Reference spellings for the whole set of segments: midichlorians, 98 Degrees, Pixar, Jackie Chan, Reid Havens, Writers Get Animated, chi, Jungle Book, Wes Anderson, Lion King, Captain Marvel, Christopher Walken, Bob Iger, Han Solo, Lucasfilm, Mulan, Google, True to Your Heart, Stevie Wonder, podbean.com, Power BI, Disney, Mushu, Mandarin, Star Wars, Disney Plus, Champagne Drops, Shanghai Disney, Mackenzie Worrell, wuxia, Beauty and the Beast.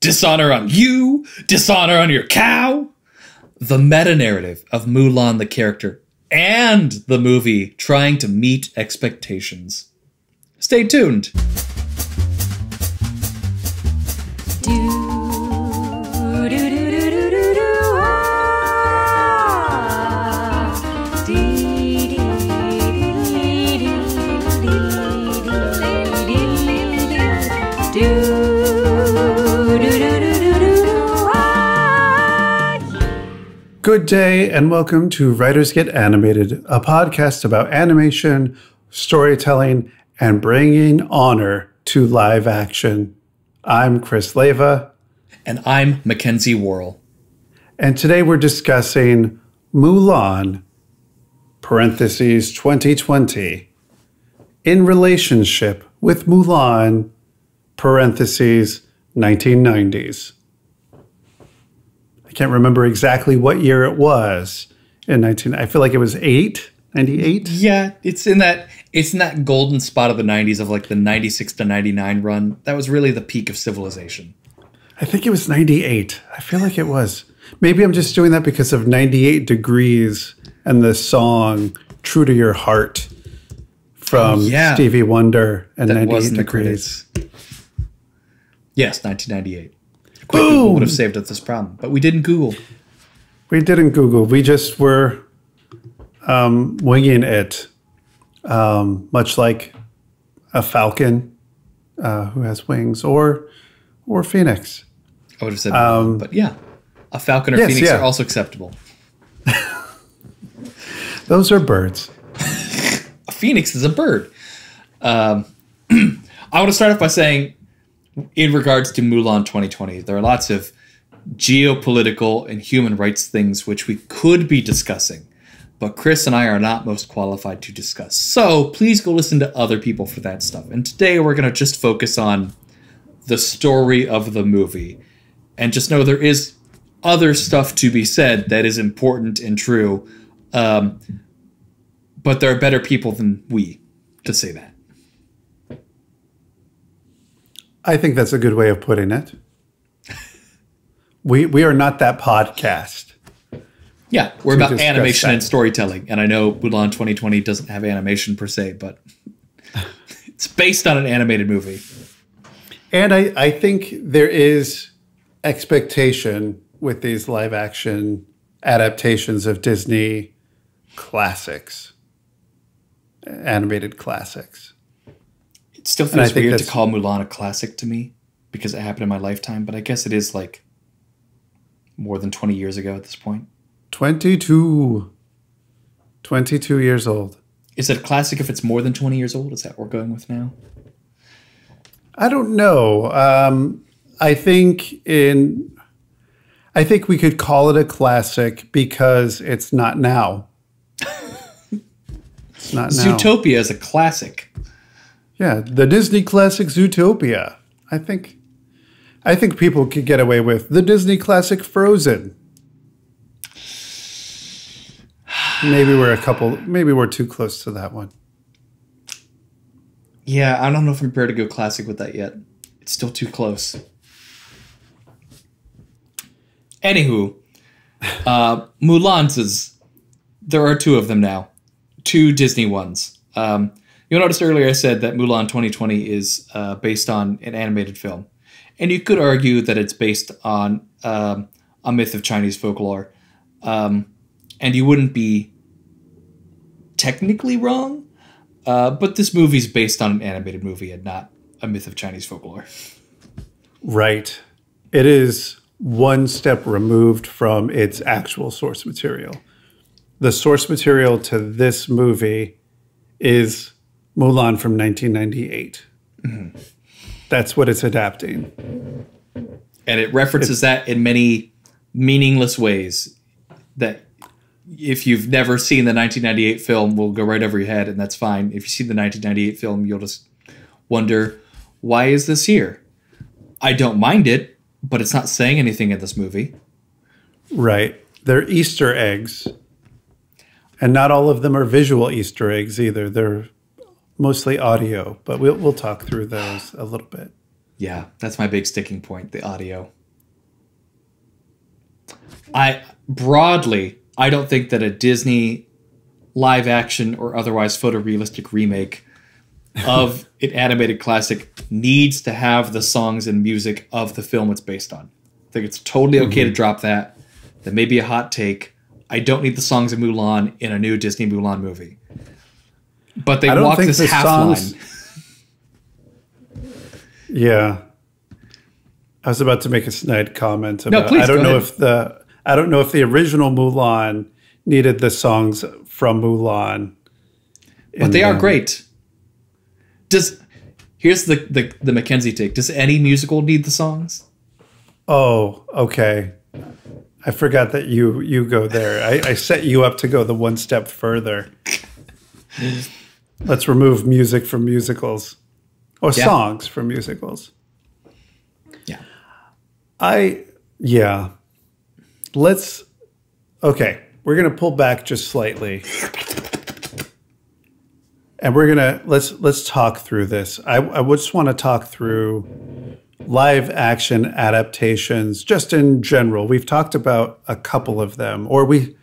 Dishonor on you, dishonor on your cow. The meta-narrative of Mulan the character and the movie trying to meet expectations. Stay tuned. Good day and welcome to Writers Get Animated, a podcast about animation, storytelling, and bringing honor to live action. I'm Chris Leva. And I'm Mackenzie Worrell. And today we're discussing Mulan, parentheses 2020, in relationship with Mulan, parentheses 1990s. I can't remember exactly what year it was in I feel like it was 98. Yeah, it's in that golden spot of the 90s, of like the 96 to 99 run. That was really the peak of civilization. I think it was 98. I feel like it was. Maybe I'm just doing that because of 98 Degrees and the song True to Your Heart from Stevie Wonder and that 98 Degrees. Yes, 1998. Quick, Google would have saved us this problem, but we didn't Google. We didn't Google. We just were winging it, much like a falcon who has wings, or phoenix. I would have said, but yeah, a falcon or phoenix are also acceptable. Those are birds. A phoenix is a bird. I want to start off by saying, in regards to Mulan 2020, there are lots of geopolitical and human rights things which we could be discussing, but Chris and I are not most qualified to discuss. So please go listen to other people for that stuff. And today we're going to just focus on the story of the movie. And just know there is other stuff to be said that is important and true, but there are better people than we to say that. I think that's a good way of putting it. We are not that podcast. Yeah, we're about animation and storytelling. And I know Mulan 2020 doesn't have animation per se, but it's based on an animated movie. And I think there is expectation with these live action adaptations of Disney classics, animated classics. Still feels weird to call Mulan a classic to me because it happened in my lifetime, but I guess it is like more than 20 years ago at this point. 22 years old. Is it a classic if it's more than 20 years old? Is that what we're going with now? I don't know. I think we could call it a classic because it's not now. It's not now. Zootopia is a classic. Yeah, the Disney classic Zootopia. I think people could get away with the Disney classic Frozen. Maybe we're too close to that one. Yeah, I don't know if I'm prepared to go classic with that yet. It's still too close. Anywho, Mulan's, there are two of them now. Two Disney ones. You'll notice earlier I said that Mulan 2020 is based on an animated film. And you could argue that it's based on a myth of Chinese folklore. And you wouldn't be technically wrong, but this movie's based on an animated movie and not a myth of Chinese folklore. Right. It is one step removed from its actual source material. The source material to this movie is Mulan from 1998. Mm-hmm. That's what it's adapting. And it references that in many meaningless ways that if you've never seen the 1998 film, will go right over your head, and that's fine. If you see the 1998 film, you'll just wonder, why is this here? I don't mind it, but it's not saying anything in this movie. Right. They're Easter eggs. And not all of them are visual Easter eggs either. They're mostly audio, but we'll talk through those a little bit. Yeah, that's my big sticking point, the audio. I don't think that a Disney live action or otherwise photorealistic remake of an animated classic needs to have the songs and music of the film it's based on. I think it's totally okay to drop that. That may be a hot take. I don't need the songs of Mulan in a new Disney Mulan movie. But they walk this half line. Yeah. I was about to make a snide comment about I don't know if the original Mulan needed the songs from Mulan. But they are great. Here's the Mackenzie take. Does any musical need the songs? Oh, okay. I forgot that you go there. I set you up to go the one step further. Let's remove music from musicals. Or songs from musicals. Yeah. Okay, we're going to pull back just slightly. And we're going to, let's talk through this. I just want to talk through live action adaptations just in general. We've talked about a couple of them, or we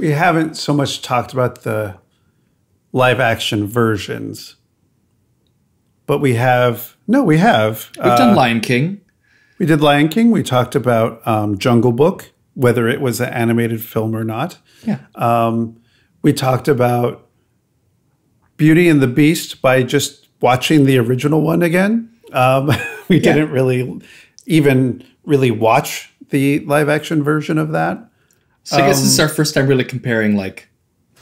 haven't so much talked about the live action versions. But we have, We've done Lion King. We did Lion King. We talked about Jungle Book, whether it was an animated film or not. Yeah. We talked about Beauty and the Beast by just watching the original one again. We didn't really watch the live action version of that. So I guess this is our first time really comparing like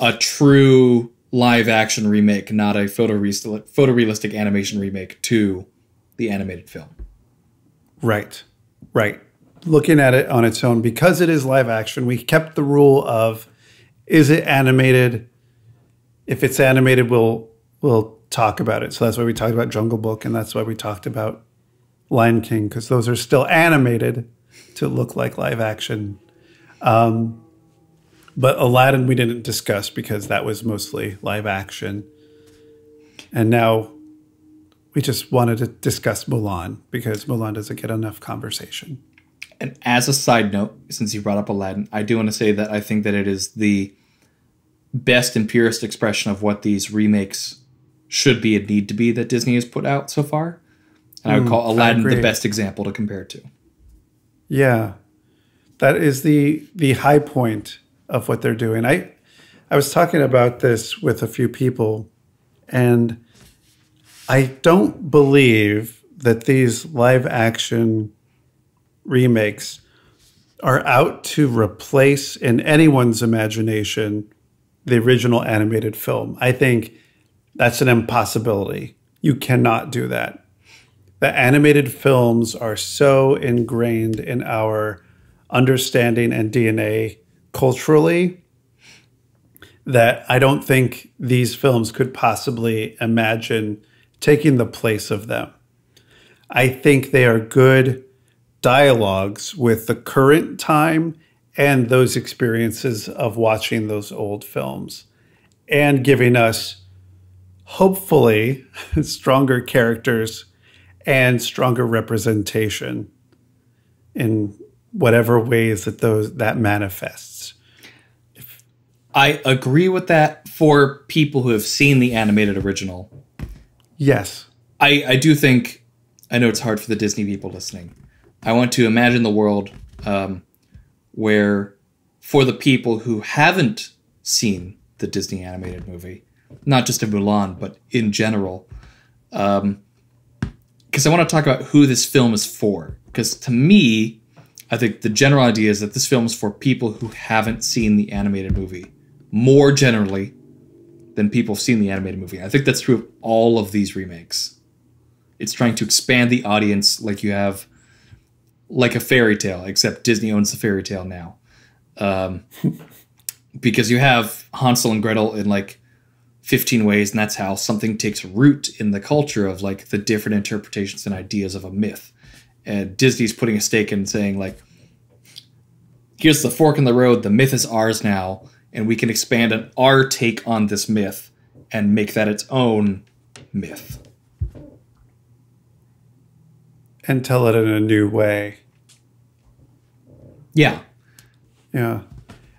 a true live action remake, not a photorealistic animation remake, to the animated film. Right, right. Looking at it on its own, because it is live action, we kept the rule of, is it animated? If it's animated, we'll talk about it. So that's why we talked about Jungle Book, and that's why we talked about Lion King, because those are still animated to look like live action. But Aladdin we didn't discuss because that was mostly live action. And now we just wanted to discuss Mulan because Mulan doesn't get enough conversation. And as a side note, since you brought up Aladdin, I do want to say that I think that it is the best and purest expression of what these remakes should be and need to be that Disney has put out so far. And I would call Aladdin the best example to compare to. Yeah, that is the high point of what they're doing. I was talking about this with a few people, and I don't believe that these live action remakes are out to replace in anyone's imagination the original animated film. I think that's an impossibility. You cannot do that. The animated films are so ingrained in our understanding and DNA culturally that I don't think these films could possibly imagine taking the place of them. I think they are good dialogues with the current time and those experiences of watching those old films and giving us, hopefully, stronger characters and stronger representation in whatever ways that that manifests. I agree with that for people who have seen the animated original. Yes. I do think, I know it's hard for the Disney people listening. I want to imagine the world where for the people who haven't seen the Disney animated movie, not just in Mulan, but in general, because I want to talk about who this film is for. Because to me, I think the general idea is that this film is for people who haven't seen the animated movie more generally than people who've seen the animated movie. I think that's true of all of these remakes. It's trying to expand the audience like you have, like a fairy tale, except Disney owns the fairy tale now. Because you have Hansel and Gretel in like 15 ways, and that's how something takes root in the culture of like the different interpretations and ideas of a myth. And Disney's putting a stake in saying, like, here's the fork in the road. The myth is ours now, and we can expand on our take on this myth and make that its own myth. and tell it in a new way. Yeah. Yeah.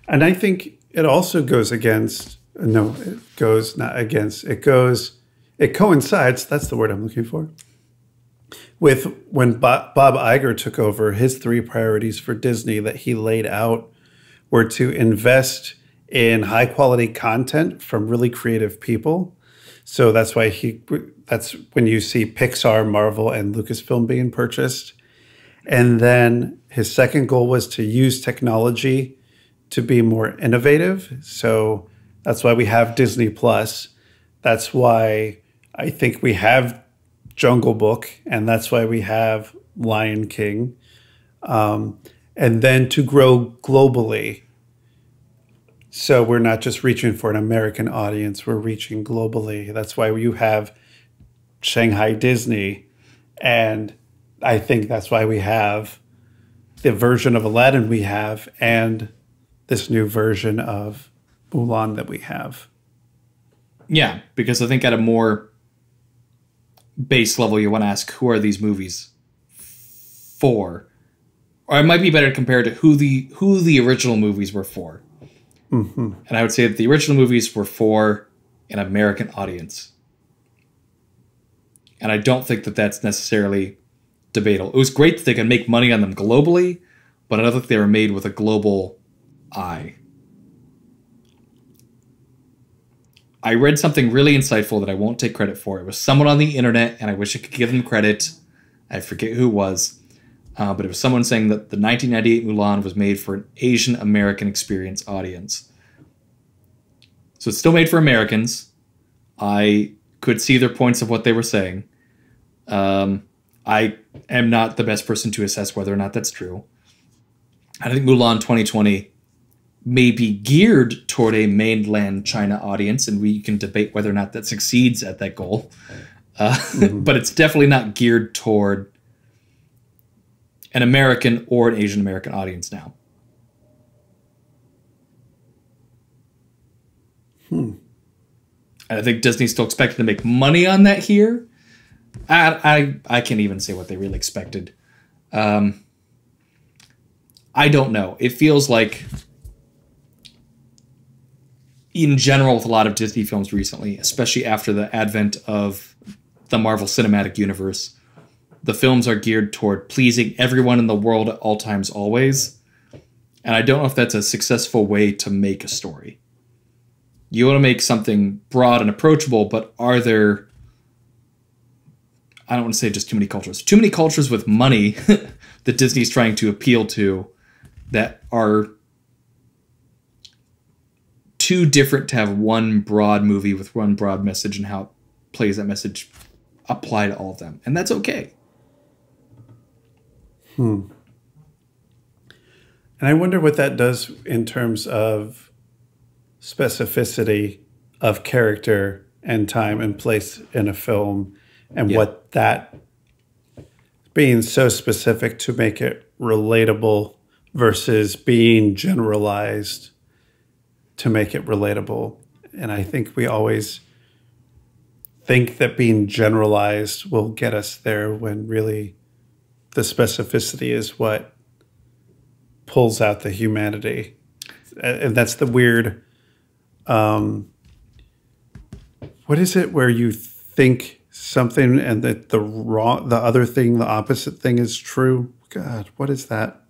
And I think it also goes against, no, it goes not against, it goes, it coincides, that's the word I'm looking for, with when Bob Iger took over, his three priorities for Disney that he laid out were to invest in high quality content from really creative people. So that's why that's when you see Pixar, Marvel, and Lucasfilm being purchased. And then his second goal was to use technology to be more innovative. So that's why we have Disney Plus. That's why I think we have Jungle Book, and that's why we have Lion King. And then to grow globally. So we're not just reaching for an American audience, we're reaching globally. That's why you have Shanghai Disney. And I think that's why we have the version of Aladdin we have and this new version of Mulan that we have. Yeah, because I think at a more base level, you want to ask, who are these movies for? Or it might be better to compare to who the original movies were for. Mm-hmm. And I would say that the original movies were for an American audience. And I don't think that that's necessarily debatable. It was great that they could make money on them globally, but I don't think they were made with a global eye. I read something really insightful that I won't take credit for. It was someone on the internet, and I wish I could give them credit. I forget who it was. But it was someone saying that the 1998 Mulan was made for an Asian American experience audience. So it's still made for Americans. I could see their points of what they were saying. I am not the best person to assess whether or not that's true. I think Mulan 2020 may be geared toward a mainland China audience, and we can debate whether or not that succeeds at that goal. But it's definitely not geared toward an American or an Asian American audience now. And I think Disney's still expected to make money on that here. I can't even say what they really expected. I don't know. It feels like, in general, with a lot of Disney films recently, especially after the advent of the Marvel Cinematic Universe, the films are geared toward pleasing everyone in the world at all times, always. And I don't know if that's a successful way to make a story. You want to make something broad and approachable, but are there, I don't want to say just too many cultures. Too many cultures with money that Disney's trying to appeal to that are too different to have one broad movie with one broad message and how it plays that message apply to all of them. And that's okay. And I wonder what that does in terms of specificity of character and time and place in a film, and what that being so specific to make it relatable versus being generalized to make it relatable. And I think we always think that being generalized will get us there when really the specificity is what pulls out the humanity. And that's the weird, what is it where you think something and that the other thing, the opposite thing is true? God, what is that?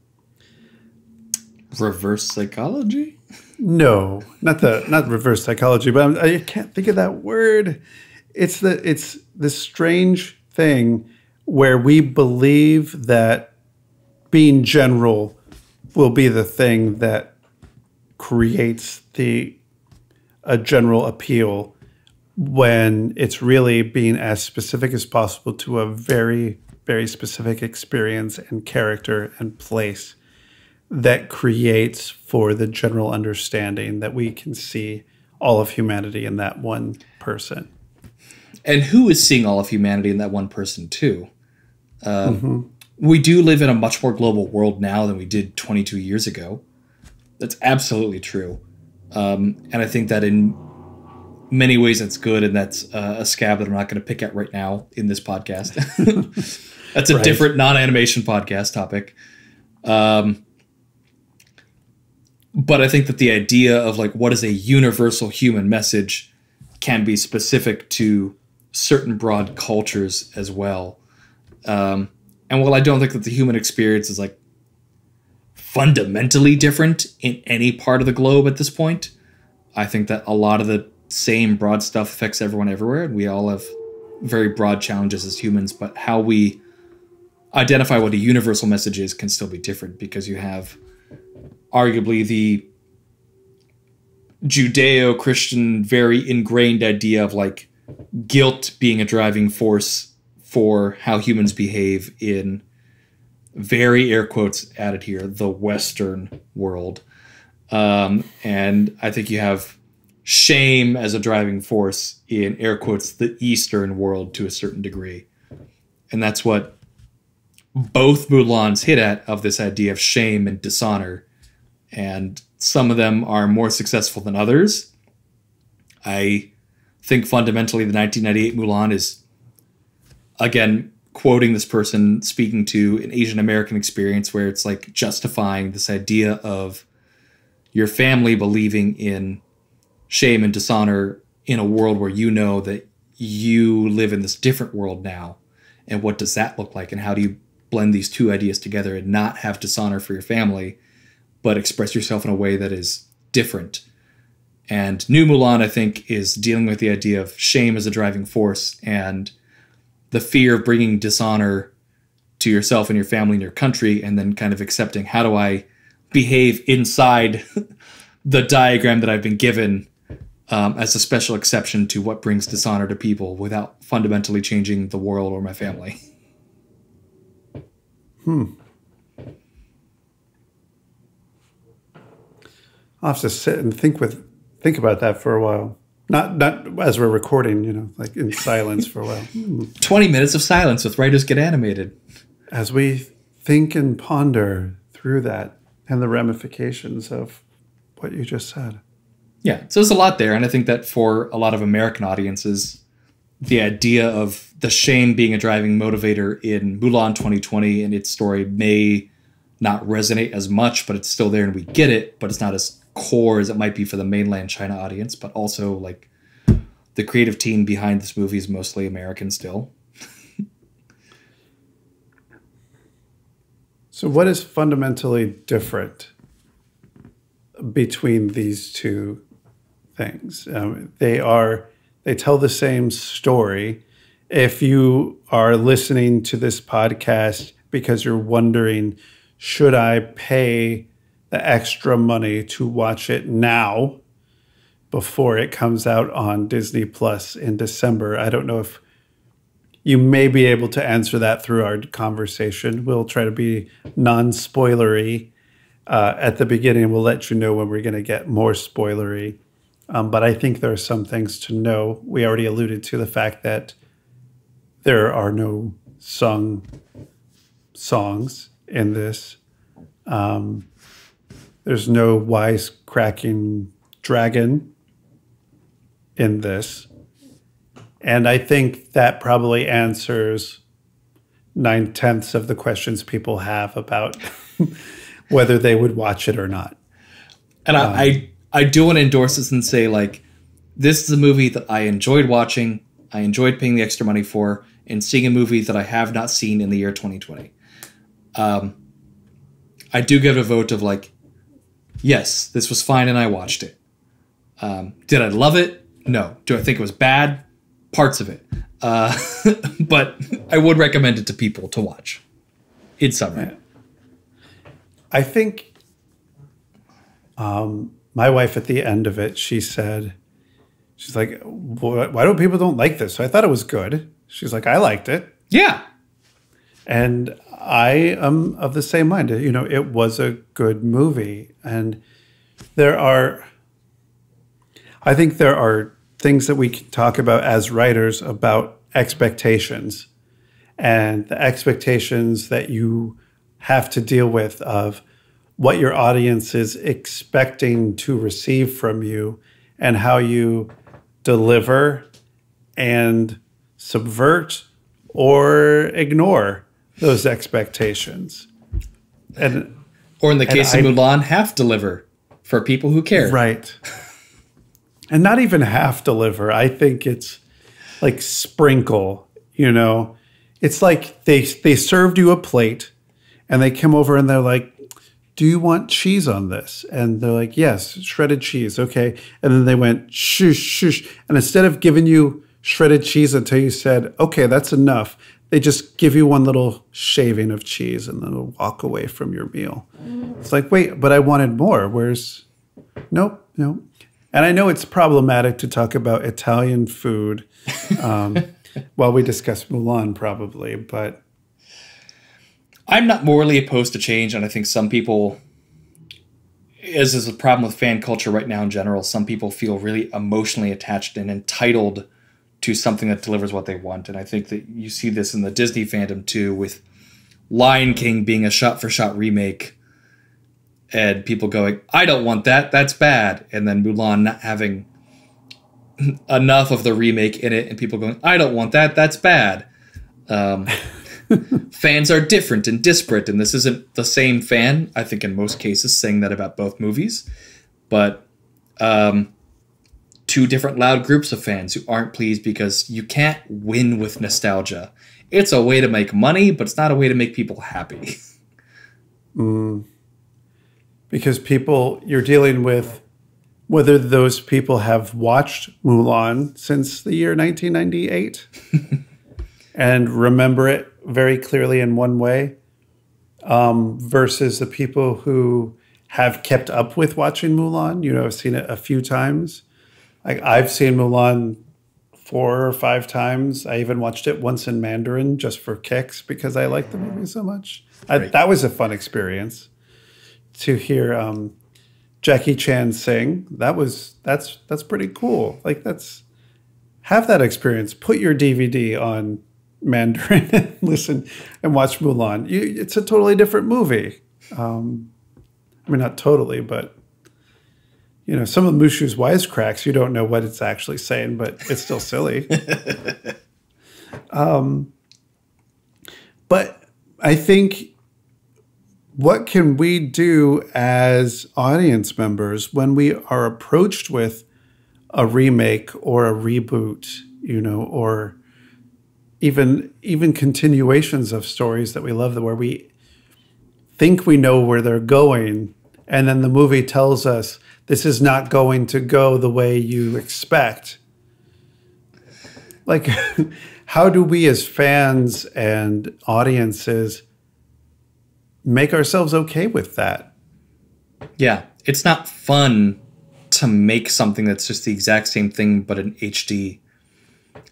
Reverse psychology? No, not reverse psychology, but I can't think of that word. It's this strange thing where we believe that being general will be the thing that creates a general appeal when it's really being as specific as possible to a very, very specific experience and character and place that creates for the general understanding that we can see all of humanity in that one person. And who is seeing all of humanity in that one person, too? We do live in a much more global world now than we did 22 years ago. That's absolutely true. And I think that in many ways that's good, and that's a scab that I'm not going to pick at right now in this podcast. That's a different non-animation podcast topic. But I think that the idea of like what is a universal human message can be specific to certain broad cultures as well. And while I don't think that the human experience is like fundamentally different in any part of the globe at this point, I think that a lot of the same broad stuff affects everyone everywhere. And we all have very broad challenges as humans, but how we identify what a universal message is can still be different, because you have arguably the Judeo-Christian, very ingrained idea of like guilt being a driving force for how humans behave in very air quotes added here, the Western world. And I think you have shame as a driving force in air quotes, the Eastern world to a certain degree. And that's what both Mulans hit at, of this idea of shame and dishonor. And some of them are more successful than others. I think fundamentally the 1998 Mulan is, again, quoting this person, speaking to an Asian American experience where it's like justifying this idea of your family believing in shame and dishonor in a world where you know that you live in this different world now. And what does that look like? And how do you blend these two ideas together and not have dishonor for your family, but express yourself in a way that is different? And New Mulan, I think, is dealing with the idea of shame as a driving force and the fear of bringing dishonor to yourself and your family and your country, and then kind of accepting, how do I behave inside the diagram that I've been given as a special exception to what brings dishonor to people without fundamentally changing the world or my family. I'll have to sit and think about that for a while. Not as we're recording, you know, like in silence for a while. 20 minutes of silence with Writers Get Animated. As we think and ponder through that and the ramifications of what you just said. Yeah, so there's a lot there. And I think that for a lot of American audiences, the idea of the shame being a driving motivator in Mulan 2020 and its story may not resonate as much, but it's still there and we get it, but it's not as core as it might be for the mainland China audience. But also, like, the creative team behind this movie is mostly American still. So what is fundamentally different between these two things? They tell the same story. If you are listening to this podcast because you're wondering, should I pay the extra money to watch it now before it comes out on Disney Plus in December? I don't know if you may be able to answer that through our conversation. We'll try to be non-spoilery at the beginning. We'll let you know when we're going to get more spoilery. But I think there are some things to know. We already alluded to the fact that there are no songs in this. There's no wisecracking dragon in this. And I think that probably answers 9/10 of the questions people have about whether they would watch it or not. And I do want to endorse this and say, like, this is a movie that I enjoyed watching. I enjoyed paying the extra money for and seeing a movie that I have not seen in the year 2020. I do give it a vote of like, yes, this was fine and I watched it. Did I love it? No. Do I think it was bad? Parts of it. But I would recommend it to people to watch. In summary. Yeah. I think my wife at the end of it, she said, she's like, why don't people don't like this? So I thought it was good. She's like, I liked it. Yeah. And I am of the same mind. You know, it was a good movie. And I think there are things that we can talk about as writers about expectations and the expectations that you have to deal with of what your audience is expecting to receive from you and how you deliver and subvert or ignore those expectations. And or in the case of Mulan, half deliver for people who care. Right. And not even half deliver. I think it's like sprinkle, you know. It's like they served you a plate and they come over and they're like, do you want cheese on this? And they're like, yes, shredded cheese. Okay. And then they went, shh, shh. And instead of giving you shredded cheese until you said, okay, that's enough, they just give you one little shaving of cheese and then they'll walk away from your meal. It's like, wait, but I wanted more. Where's, nope, nope. And I know it's problematic to talk about Italian food while we discuss Mulan probably, but I'm not morally opposed to change, and I think some people, as is a problem with fan culture right now in general, some people feel really emotionally attached and entitled to something that delivers what they want. And I think that you see this in the Disney fandom too, with Lion King being a shot-for-shot remake and people going, I don't want that, that's bad. And then Mulan not having enough of the remake in it and people going, I don't want that, that's bad. Fans are different and disparate, and this isn't the same fan, I think, in most cases, saying that about both movies. But two different loud groups of fans who aren't pleased because you can't win with nostalgia. It's a way to make money, but it's not a way to make people happy. Because people, you're dealing with whether those people have watched Mulan since the year 1998 and remember it very clearly in one way, versus the people who have kept up with watching Mulan. You know, I've seen it a few times. I've seen Mulan 4 or 5 times. I even watched it once in Mandarin just for kicks because I liked the movie so much. That was a fun experience to hear Jackie Chan sing. That's pretty cool. Like, have that experience. Put your DVD on Mandarin and listen and watch Mulan. It's a totally different movie. I mean, not totally, but you know, some of Mushu's wisecracks, you don't know what it's actually saying, but it's still silly. But I think, what can we do as audience members when we are approached with a remake or a reboot, you know, or even continuations of stories that we love, where we think we know where they're going, and then the movie tells us this is not going to go the way you expect. Like, how do we as fans and audiences make ourselves okay with that? Yeah, it's not fun to make something that's just the exact same thing but in HD.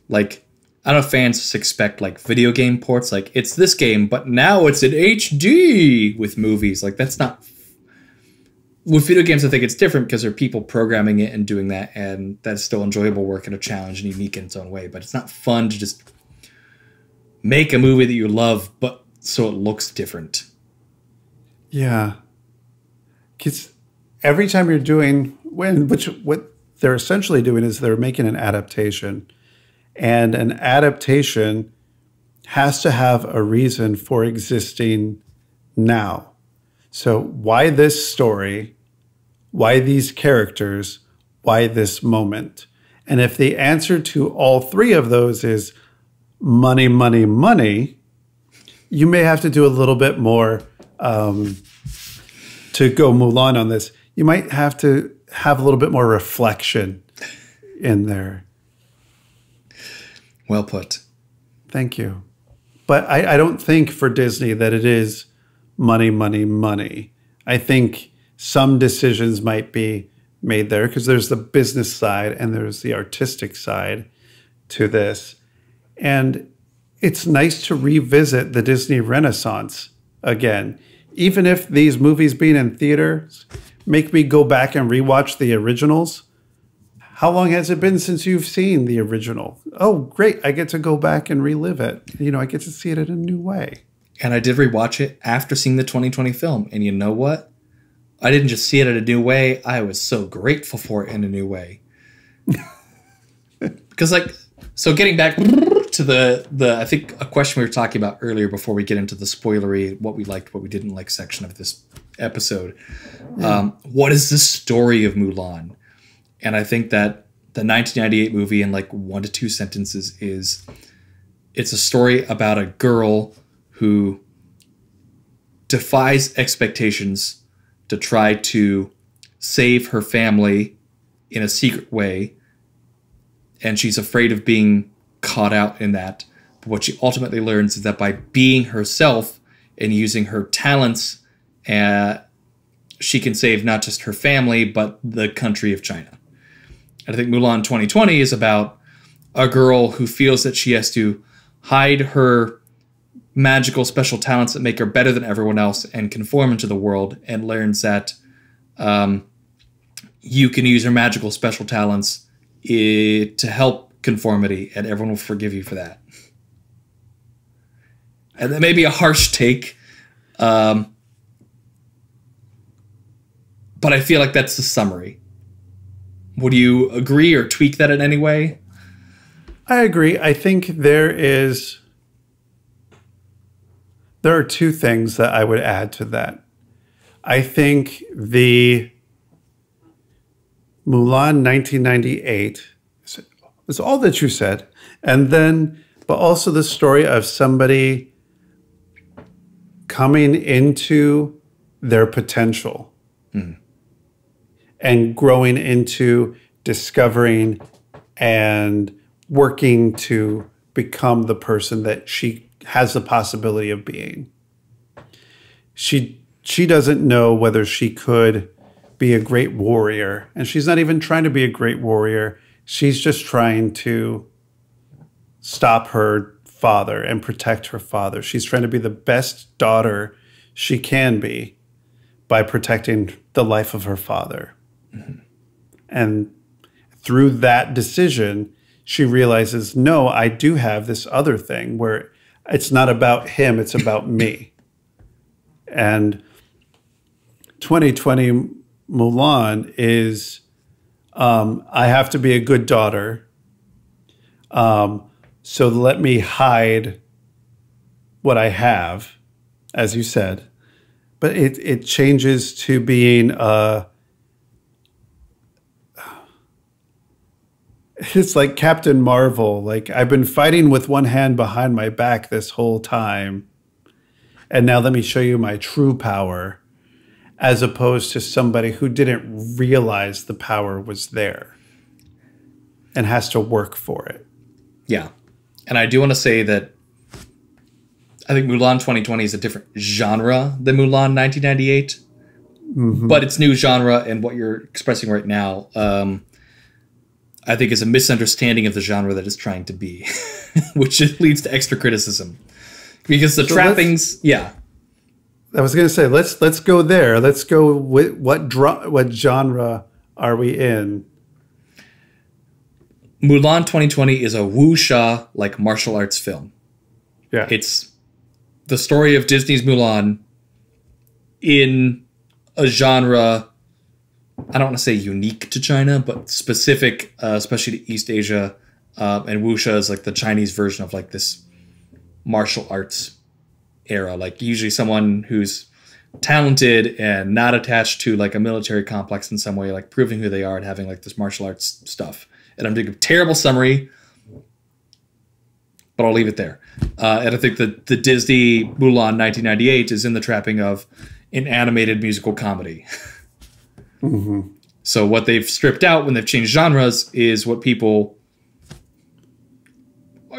Like, I don't know if fans just expect, like, video game ports. Like, it's this game, but now it's in HD with movies. Like, that's not... With video games, I think it's different because there are people programming it and doing that, and that's still enjoyable work and a challenge and unique in its own way. But it's not fun to just make a movie that you love but so it looks different. Yeah. Because every time you're doing... what they're essentially doing is they're making an adaptation. And an adaptation has to have a reason for existing now. So why this story? Why these characters? Why this moment? And if the answer to all three of those is money, money, money, you may have to do a little bit more to go Mulan on this. You might have to have a little bit more reflection in there. Well put. Thank you. But I don't think for Disney that it is money, money, money. I think some decisions might be made there because there's the business side and there's the artistic side to this. And it's nice to revisit the Disney Renaissance again. Even if these movies being in theaters make me go back and rewatch the originals. How long has it been since you've seen the original? Oh, great. I get to go back and relive it. You know, I get to see it in a new way. And I did rewatch it after seeing the 2020 film. And you know what? I didn't just see it in a new way. I was so grateful for it in a new way. Because, like, so getting back to the I think a question we were talking about earlier before we get into the spoilery, what we liked, what we didn't like section of this episode. What is the story of Mulan? And I think that the 1998 movie in like 1 to 2 sentences is, it's a story about a girl who defies expectations to try to save her family in a secret way. And she's afraid of being caught out in that. But what she ultimately learns is that by being herself and using her talents, she can save not just her family, but the country of China. And I think Mulan 2020 is about a girl who feels that she has to hide her magical special talents that make her better than everyone else and conform into the world, and learns that you can use your magical special talents to help conformity, and everyone will forgive you for that. And that may be a harsh take, but I feel like that's the summary. Would you agree or tweak that in any way? I agree. I think there are two things that I would add to that. I think the Mulan 1998 is all that you said. And then, but also the story of somebody coming into their potential and growing into discovering and working to become the person that she has the possibility of being. She doesn't know whether she could be a great warrior, and she's not even trying to be a great warrior. She's just trying to stop her father and protect her father. She's trying to be the best daughter she can be by protecting the life of her father. And through that decision, she realizes, no, I do have this other thing where it's not about him, it's about me. And 2020 Mulan is, I have to be a good daughter. So let me hide what I have, as you said. But it changes to being it's like Captain Marvel. Like, I've been fighting with one hand behind my back this whole time, and now let me show you my true power, as opposed to somebody who didn't realize the power was there and has to work for it. Yeah. And I do want to say that I think Mulan 2020 is a different genre than Mulan 1998, but it's new genre, and what you're expressing right now, I think is a misunderstanding of the genre that it's trying to be, which leads to extra criticism because the trappings. Yeah. I was going to say, let's go there. Let's go with what genre are we in? Mulan 2020 is a wuxia, like, martial arts film. Yeah. It's the story of Disney's Mulan in a genre, I don't want to say unique to China, but specific, especially to East Asia. And wuxia is like the Chinese version of like this martial arts era. Like, usually someone who's talented and not attached to like a military complex in some way, like proving who they are and having like this martial arts stuff. And I'm doing a terrible summary, but I'll leave it there. And I think that the Disney Mulan 1998 is in the trapping of an animated musical comedy. So what they've stripped out when they've changed genres is what people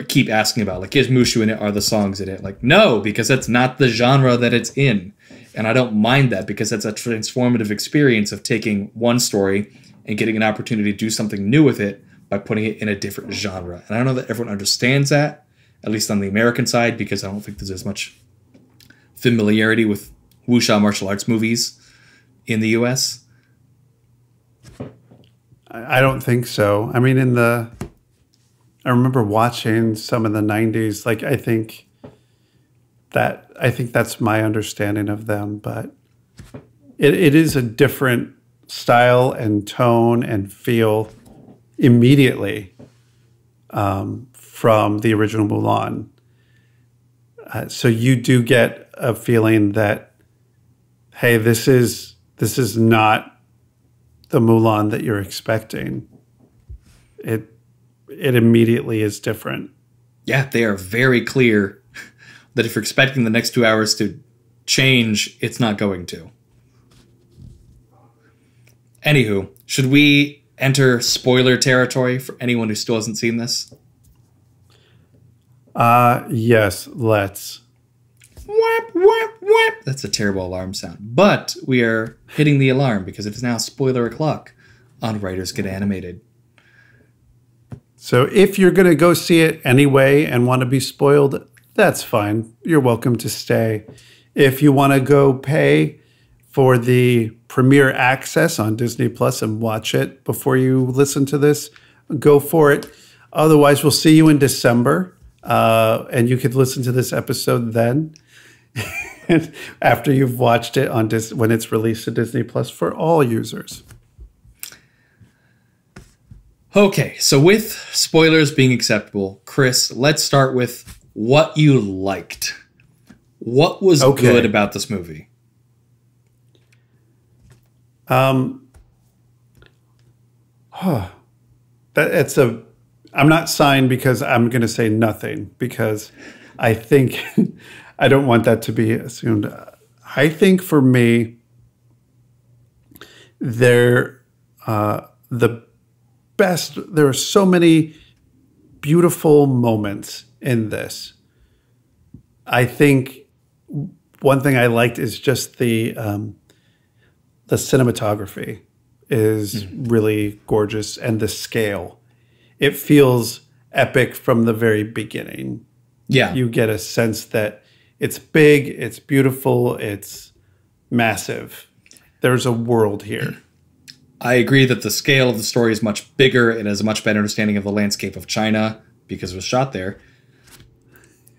keep asking about. Like, is Mushu in it? Are the songs in it? Like, no, because that's not the genre that it's in. And I don't mind that, because that's a transformative experience of taking one story and getting an opportunity to do something new with it by putting it in a different genre. And I don't know that everyone understands that, at least on the American side, because I don't think there's as much familiarity with wuxia martial arts movies in the US. I don't think so. I mean, I remember watching some in the 90s. Like, I think that's my understanding of them, but it is a different style and tone and feel immediately from the original Mulan. So you do get a feeling that, hey, this is not the Mulan that you're expecting. It immediately is different. Yeah, they are very clear that if you're expecting the next 2 hours to change, it's not going to. Anywho, should we enter spoiler territory for anyone who still hasn't seen this? Yes, let's. Whap, whap, whap. That's a terrible alarm sound. But we are hitting the alarm because it is now spoiler o'clock on Writers Get Animated. So if you're going to go see it anyway and want to be spoiled, that's fine. You're welcome to stay. If you want to go pay for the premiere access on Disney Plus and watch it before you listen to this, go for it. Otherwise, we'll see you in December. And you could listen to this episode then after you've watched it on when it's released to Disney Plus for all users. Okay, so with spoilers being acceptable, Chris, let's start with what you liked. What was good about this movie? I'm not signed because I'm going to say nothing because I think I don't want that to be assumed. I think for me, there are so many beautiful moments in this. I think one thing I liked is just the cinematography is really gorgeous and the scale. It feels epic from the very beginning. Yeah. You get a sense that it's big, it's beautiful, it's massive. There's a world here. I agree that the scale of the story is much bigger. It has a much better understanding of the landscape of China because it was shot there.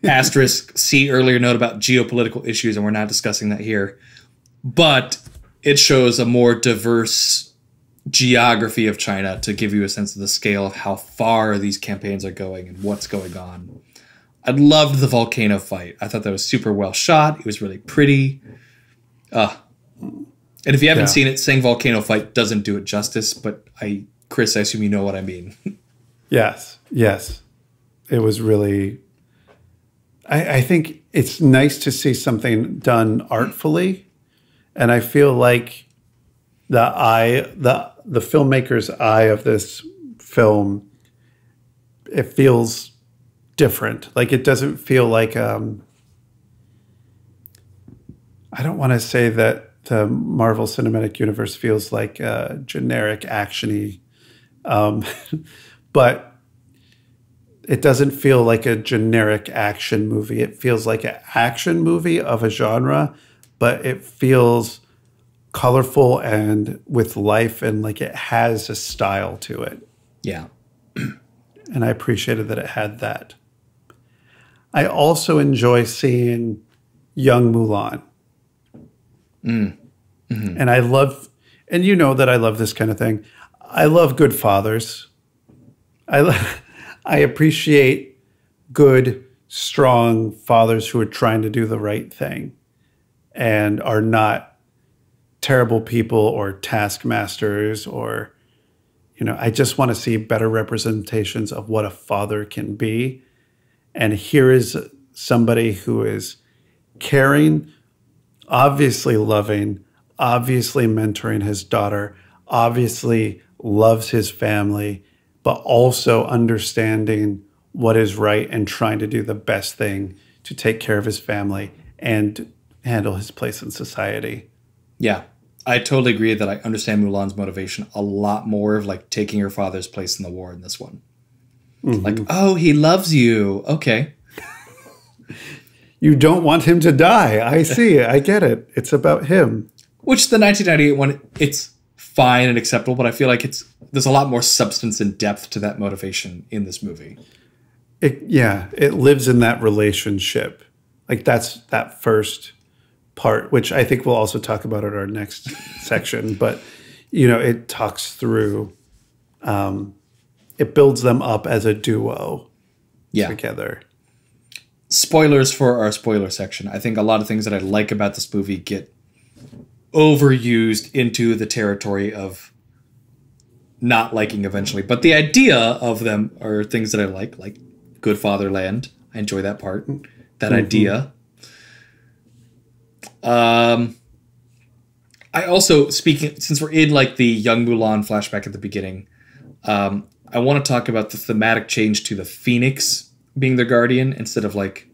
Asterisk, see earlier note about geopolitical issues, and we're not discussing that here. But it shows a more diverse geography of China to give you a sense of the scale of how far these campaigns are going and what's going on. I loved the volcano fight. I thought that was super well shot. It was really pretty. And if you haven't seen it, saying volcano fight doesn't do it justice, but Chris, I assume you know what I mean. Yes. Yes. It was really, I think it's nice to see something done artfully. And I feel like the filmmaker's eye of this film, it feels different. Like it doesn't feel like, I don't want to say that the Marvel Cinematic Universe feels like generic action-y, but it doesn't feel like a generic action movie. It feels like an action movie of a genre, but it feels colorful and with life, and like it has a style to it. Yeah. And I appreciated that it had that. I also enjoy seeing young Mulan. And I love, and you know that I love this kind of thing. I love good fathers. I appreciate good, strong fathers who are trying to do the right thing and are not terrible people or taskmasters, or, you know, I just want to see better representations of what a father can be. And here is somebody who is caring, obviously loving, obviously mentoring his daughter, obviously loves his family, but also understanding what is right and trying to do the best thing to take care of his family and handle his place in society. Yeah. I totally agree that I understand Mulan's motivation a lot more of like taking her father's place in the war in this one. Like, oh, he loves you. Okay. You don't want him to die. I see. I get it. It's about him. Which the 1998 one, it's fine and acceptable, but I feel like there's a lot more substance and depth to that motivation in this movie. It lives in that relationship. Like that's that first part, which I think we'll also talk about in our next section, but you know, it talks through, it builds them up as a duo together. Spoilers for our spoiler section. I think a lot of things that I like about this movie get overused into the territory of not liking eventually. But the idea of them are things that I like Good Fatherland. I enjoy that part, that idea. I also, speaking, since we're in like the young Mulan flashback at the beginning, I want to talk about the thematic change to the Phoenix being their guardian instead of like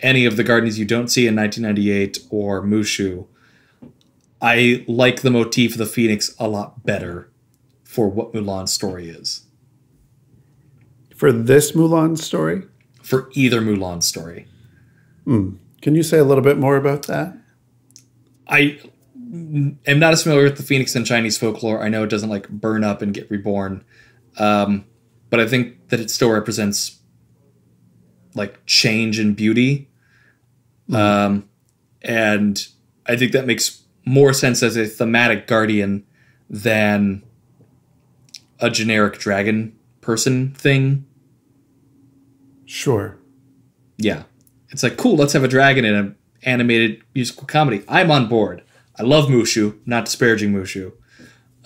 any of the guardians you don't see in 1998 or Mushu. I like the motif of the Phoenix a lot better for what Mulan's story is. For this Mulan story? For either Mulan story. Can you say a little bit more about that? I am not as familiar with the Phoenix in Chinese folklore. I know it doesn't like burn up and get reborn. But I think that it still represents like change and beauty. And I think that makes more sense as a thematic guardian than a generic dragon person thing. Sure. Yeah. It's like, cool, let's have a dragon in an animated musical comedy. I'm on board. I love Mushu, not disparaging Mushu.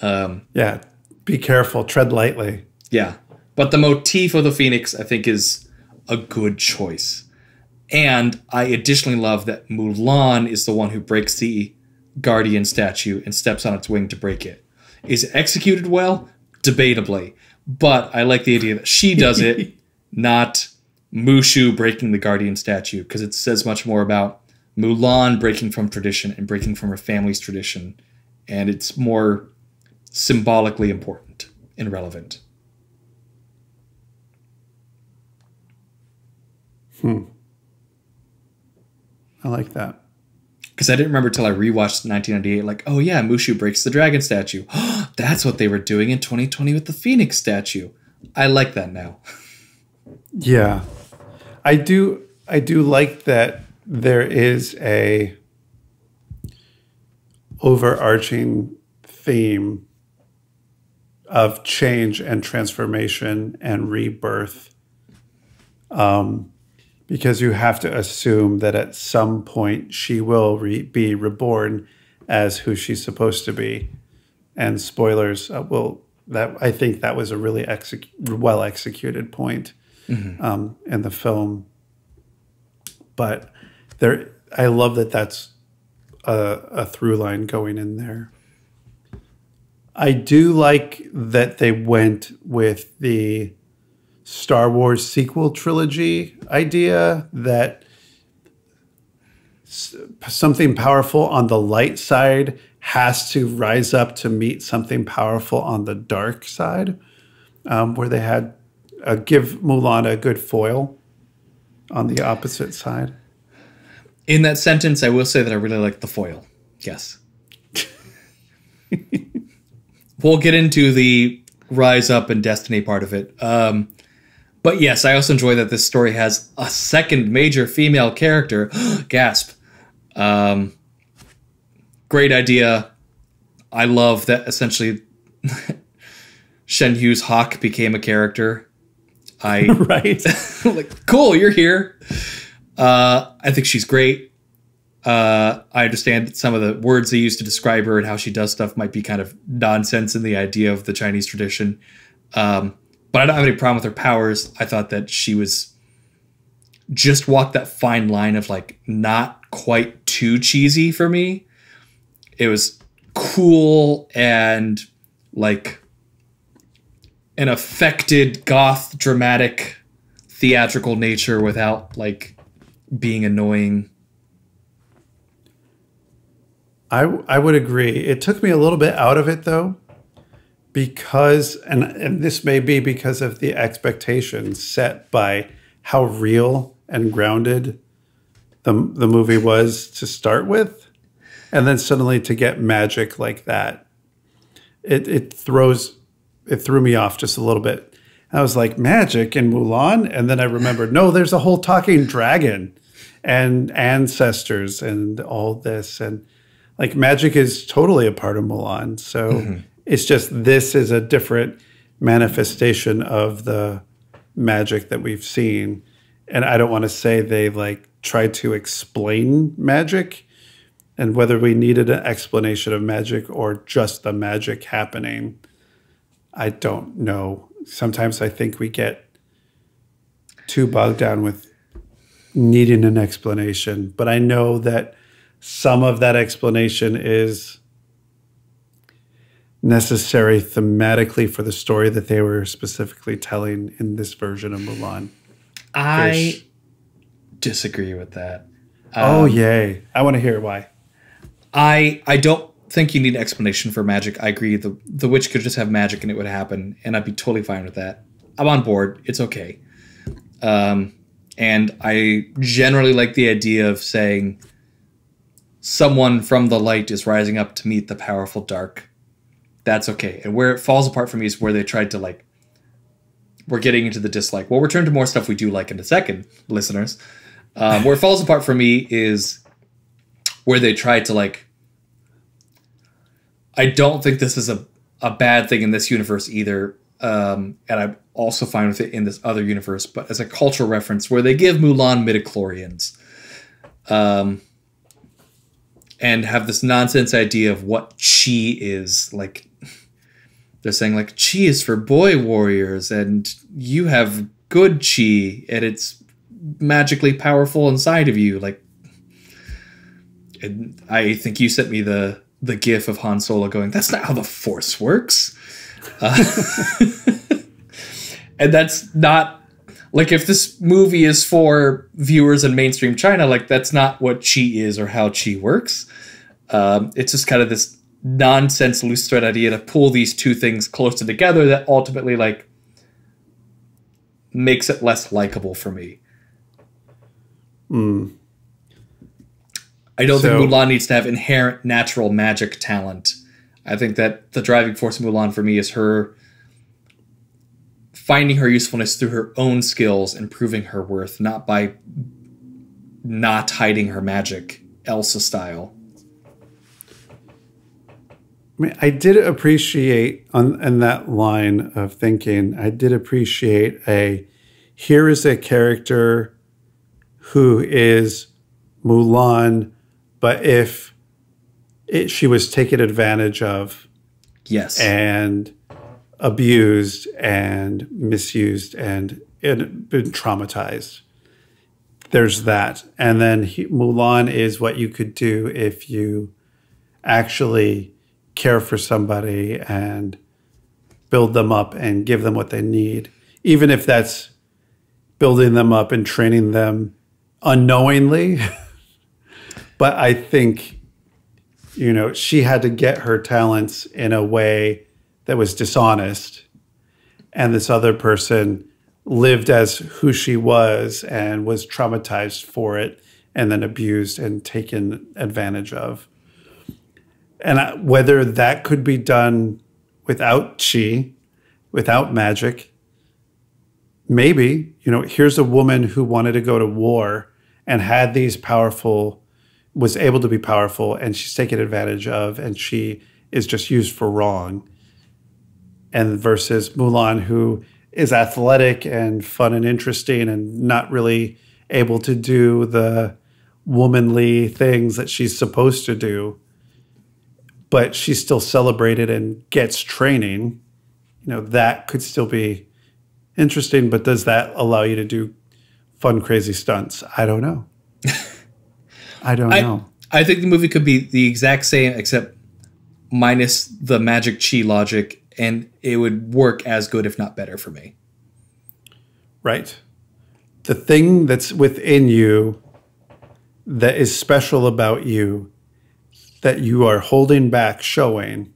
Yeah, be careful. Tread lightly. Yeah. But the motif of the Phoenix, I think, is a good choice. And I additionally love that Mulan is the one who breaks the guardian statue and steps on its wing to break it. Is it executed well? Debatably. But I like the idea that she does it, not Mushu breaking the guardian statue, because it says much more about Mulan breaking from tradition and breaking from her family's tradition, and it's more symbolically important and relevant. I like that. Because I didn't remember until I rewatched 1998, like, oh yeah, Mushu breaks the dragon statue. That's what they were doing in 2020 with the Phoenix statue. I like that now. Yeah. I do like that there is a overarching theme of change and transformation and rebirth. Because you have to assume that at some point she will be reborn as who she's supposed to be. And spoilers, I think that was a really well executed point. In the film. But there, I love that that's a through line going in there. I do like that they went with the Star Wars sequel trilogy idea that something powerful on the light side has to rise up to meet something powerful on the dark side, where they had give Mulan a good foil on the opposite side. In that sentence, I will say that I really like the foil. Yes. We'll get into the rise up and destiny part of it. But yes, I also enjoy that this story has a second major female character. Gasp. Great idea. I love that essentially Shen Yu's hawk became a character. Right. Like, cool, you're here. I think she's great. I understand that some of the words they use to describe her and how she does stuff might be kind of nonsense in the idea of the Chinese tradition. But I don't have any problem with her powers. I thought that she was just walked that fine line of like not quite too cheesy for me. It was cool and like an affected goth dramatic theatrical nature without like being annoying. I would agree. It took me a little bit out of it though, because, and this may be because of the expectations set by how real and grounded the movie was to start with. And then suddenly to get magic like that, it threw me off just a little bit. I was like, magic in Mulan? And then I remembered, no, there's a whole talking dragon and ancestors and all this. And like magic is totally a part of Mulan. So it's just, this is a different manifestation of the magic that we've seen. And I don't want to say they like try to explain magic and whether we needed an explanation of magic or just the magic happening. I don't know. Sometimes I think we get too bogged down with needing an explanation, but I know that some of that explanation is necessary thematically for the story that they were specifically telling in this version of Mulan. I disagree with that. Oh, yay. I want to hear why. I don't think you need an explanation for magic. I agree. The witch could just have magic and it would happen, and I'd be totally fine with that. I'm on board. It's okay. And I generally like the idea of saying someone from the light is rising up to meet the powerful dark. That's okay. And where it falls apart for me is where they tried to, like, we're getting into the dislike. We'll return to more stuff we do like in a second, listeners. Where it falls apart for me is where they tried to, like, I don't think this is a bad thing in this universe either. And I'm also fine with it in this other universe, but as a cultural reference where they give Mulan midichlorians and have this nonsense idea of what chi is. Like, they're saying, like, chi is for boy warriors and you have good chi and it's magically powerful inside of you. Like, and I think you sent me the gif of Han Solo going, that's not how the Force works. And that's not, like, if this movie is for viewers in mainstream China, like, that's not what chi is or how chi works. It's just kind of this nonsense loose thread idea to pull these two things closer together that ultimately, like, makes it less likable for me. Mm. I don't think Mulan needs to have inherent natural magic talent. I think that the driving force of Mulan for me is her finding her usefulness through her own skills and proving her worth, not by not hiding her magic, Elsa style. I mean, I did appreciate, in that line of thinking, I did appreciate here is a character who is Mulan, but if she was taken advantage of, yes, and abused and misused and been traumatized, there's that. And then Mulan is what you could do if you actually care for somebody and build them up and give them what they need, even if that's building them up and training them unknowingly. But I think, you know, she had to get her talents in a way that was dishonest. And this other person lived as who she was and was traumatized for it and then abused and taken advantage of. And whether that could be done without chi, without magic, maybe, you know, here's a woman who wanted to go to war and had these powerful, was able to be powerful, and she's taken advantage of, and she is just used for wrong. And versus Mulan, who is athletic and fun and interesting and not really able to do the womanly things that she's supposed to do, but she's still celebrated and gets training. You know, that could still be interesting, but does that allow you to do fun, crazy stunts? I don't know. I don't know. I think the movie could be the exact same, except minus the magic chi logic, and it would work as good, if not better, for me. Right. The thing that's within you that is special about you that you are holding back showing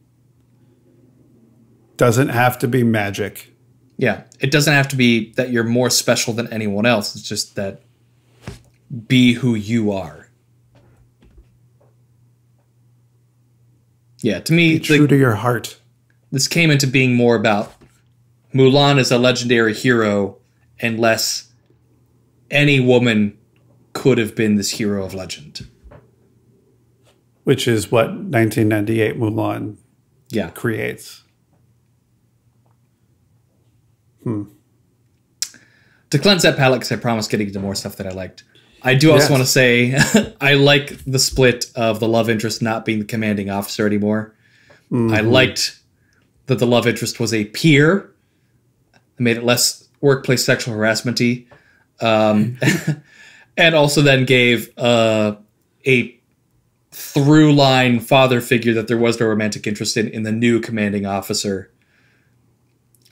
doesn't have to be magic. Yeah. It doesn't have to be that you're more special than anyone else. It's just that be who you are. Yeah. To me, be true to your heart. This came into being more about Mulan is a legendary hero, unless any woman could have been this hero of legend. Which is what 1998 Mulan creates. to cleanse that palette, because I promised getting into more stuff that I liked. I do also want to say I like the split of the love interest not being the commanding officer anymore. Mm-hmm. I liked that the love interest was a peer. I made it less workplace sexual harassment-y. And also then gave a through line father figure that there was no romantic interest in the new commanding officer.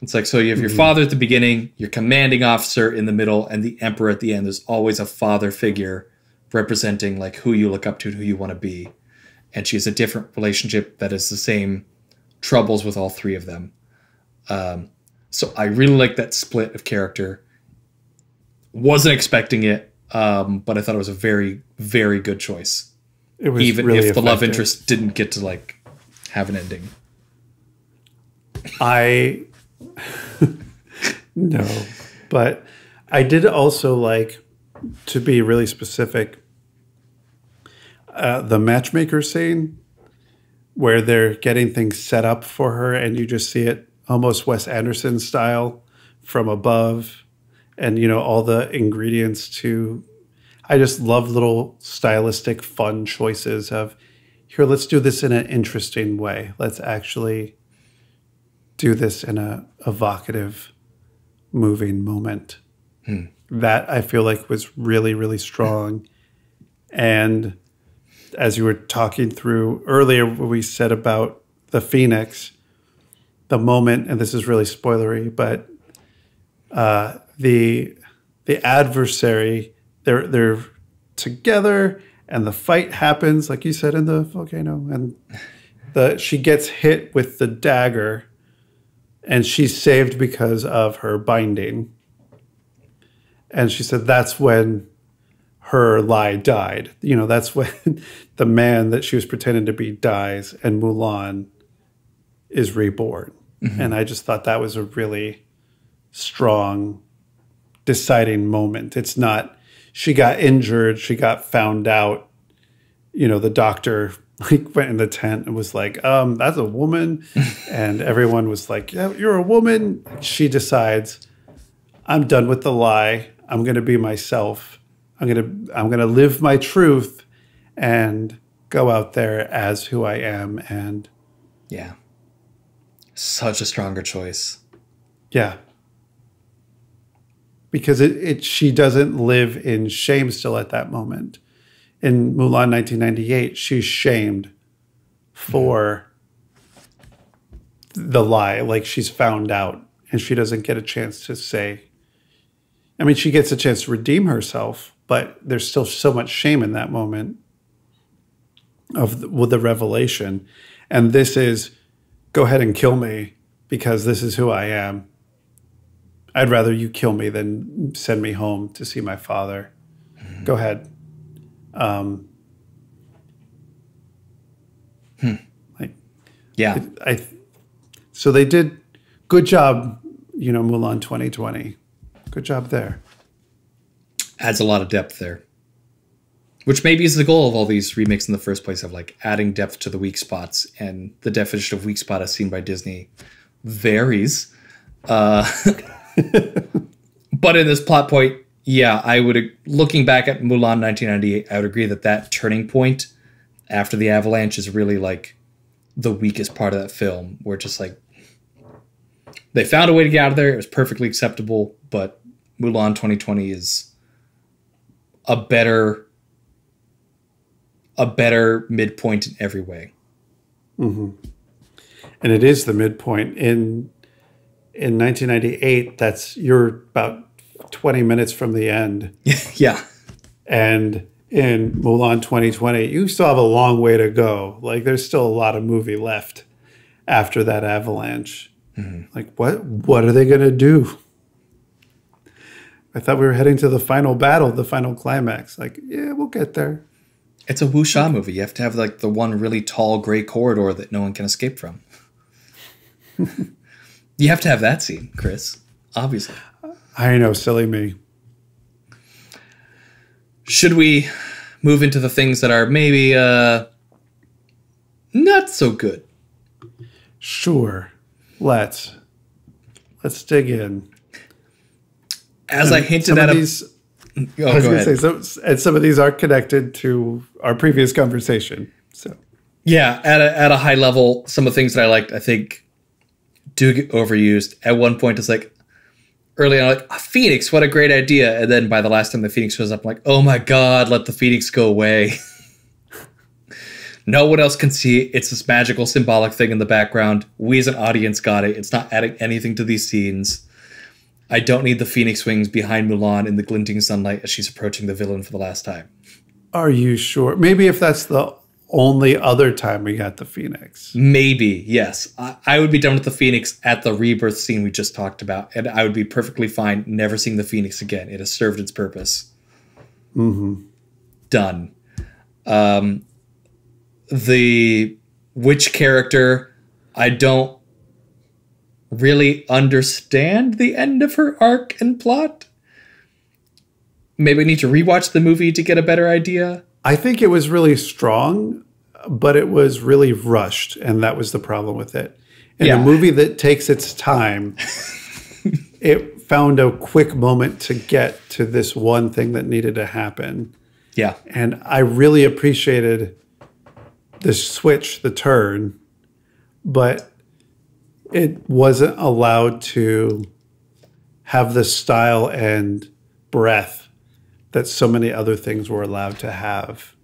It's like, so you have your father at the beginning, your commanding officer in the middle, and the emperor at the end. There's always a father figure representing like who you look up to and who you want to be. And she has a different relationship that is the same troubles with all three of them. So I really like that split of character. Wasn't expecting it, but I thought it was a very, very good choice. It was even really if the love interest didn't get to like have an ending. No, but I did also like, to be really specific, the matchmaker scene where they're getting things set up for her and you just see it almost Wes Anderson style from above and, you know, all the ingredients to, I just love little stylistic fun choices of, here, let's do this in an interesting way. Let's actually do this in a evocative, moving moment. Hmm. That I feel like was really, really strong. And as you were talking through earlier, what we said about the Phoenix, the moment, and this is really spoilery, but the adversary, they're together and the fight happens, like you said, in the volcano, and she gets hit with the dagger. And she's saved because of her binding. And she said that's when her lie died. You know, that's when the man that she was pretending to be dies and Mulan is reborn. Mm-hmm. And I just thought that was a really strong deciding moment. It's not, she got injured, she got found out. You know, the doctor went in the tent and was like, that's a woman. And everyone was like, yeah, you're a woman. She decides, I'm done with the lie. I'm going to be myself. I'm going to live my truth and go out there as who I am. And yeah, such a stronger choice. Yeah. Because she doesn't live in shame still at that moment. In Mulan 1998, she's shamed for the lie. Like, she's found out and she doesn't get a chance to say, I mean, she gets a chance to redeem herself, but there's still so much shame in that moment of the revelation. And this is, go ahead and kill me because this is who I am. I'd rather you kill me than send me home to see my father. Mm-hmm. Go ahead. Like, yeah, so they did good job, you know, Mulan 2020, good job there. Adds a lot of depth there, which maybe is the goal of all these remakes in the first place, of like adding depth to the weak spots. And the definition of weak spot as seen by Disney varies. But in this plot point, yeah, I would, looking back at Mulan 1998, I would agree that that turning point after the avalanche is really like the weakest part of that film. We're just like, they found a way to get out of there. It was perfectly acceptable, but Mulan 2020 is a better midpoint in every way. Mm-hmm. And it is the midpoint. In 1998, you're about 20 minutes from the end. Yeah. And in Mulan 2020, you still have a long way to go. Like, there's still a lot of movie left after that avalanche. Mm-hmm. Like, what are they going to do? I thought we were heading to the final battle, the final climax. Like, yeah, we'll get there. It's a wuxia movie. You have to have like the one really tall gray corridor that no one can escape from. You have to have that scene, Chris, obviously. I know, silly me. Should we move into the things that are maybe not so good? Sure. Let's dig in. as I hinted at, some of these are connected to our previous conversation. So yeah, at a high level, some of the things that I liked, I think, do get overused. At one point, it's like early on, like a phoenix, what a great idea, and then by the last time the phoenix shows up, I'm like, oh my god, let the phoenix go away. No one else can see it. It's this magical, symbolic thing in the background. We as an audience got it. It's not adding anything to these scenes. I don't need the phoenix wings behind Mulan in the glinting sunlight as she's approaching the villain for the last time. Are you sure? Maybe if that's the only other time we got the phoenix. Maybe, yes. I would be done with the phoenix at the rebirth scene we just talked about, and I would be perfectly fine never seeing the phoenix again. It has served its purpose. Mm-hmm. Done. The witch character, I don't really understand the end of her arc and plot. Maybe I need to rewatch the movie to get a better idea. I think it was really strong, but it was really rushed, and that was the problem with it. In a movie that takes its time, it found a quick moment to get to this one thing that needed to happen. Yeah. And I really appreciated the switch, the turn, but it wasn't allowed to have the style and breadth that so many other things were allowed to have.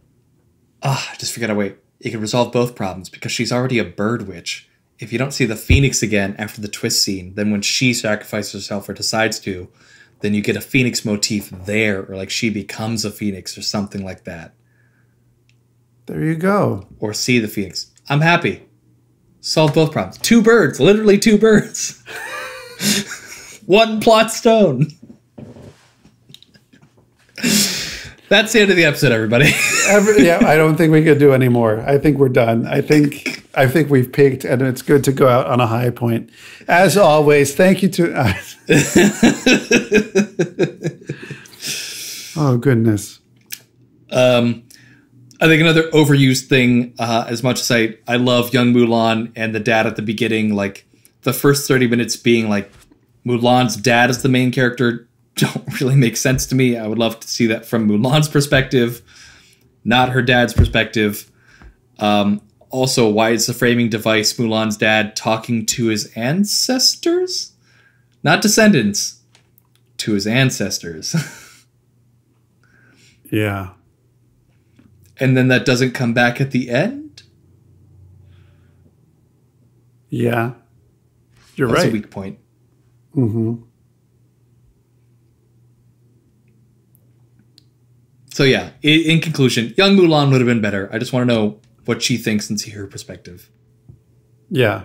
Ah, I just forgot to wait. It could resolve both problems because she's already a bird witch. If you don't see the phoenix again after the twist scene, then when she sacrifices herself or decides to, then you get a phoenix motif there, or like she becomes a phoenix or something like that. There you go. Or see the phoenix. I'm happy. Solve both problems. Two birds. Literally two birds. One plot stone. That's the end of the episode, everybody. Yeah, I don't think we could do any more. I think we're done. I think we've peaked, and it's good to go out on a high point. As always, thank you to... oh, goodness. I think another overused thing, as much as I love young Mulan and the dad at the beginning, like the first 30 minutes being like Mulan's dad is the main character don't really make sense to me. I would love to see that from Mulan's perspective, not her dad's perspective. Also, why is the framing device Mulan's dad talking to his ancestors? Not descendants, to his ancestors. Yeah. And then that doesn't come back at the end? Yeah. You're right. That's a weak point. Mm-hmm. So yeah, in conclusion, young Mulan would have been better. I just want to know what she thinks and see her perspective. Yeah.